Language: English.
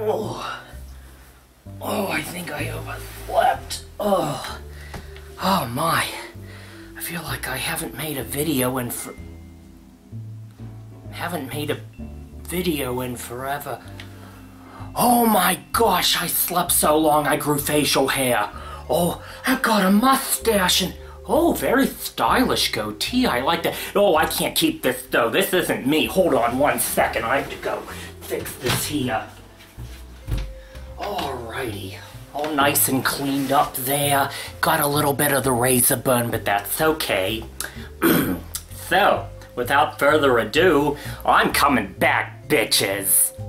Oh, I think I overslept. Oh my. I feel like I haven't made a video in forever. Oh my gosh, I slept so long I grew facial hair. Oh, I got a mustache and oh, very stylish goatee. I like that. Oh, I can't keep this though. This isn't me. Hold on one second. I have to go fix this here. Alrighty. All nice and cleaned up there. Got a little bit of the razor burn, but that's okay. So, without further ado, I'm coming back, bitches.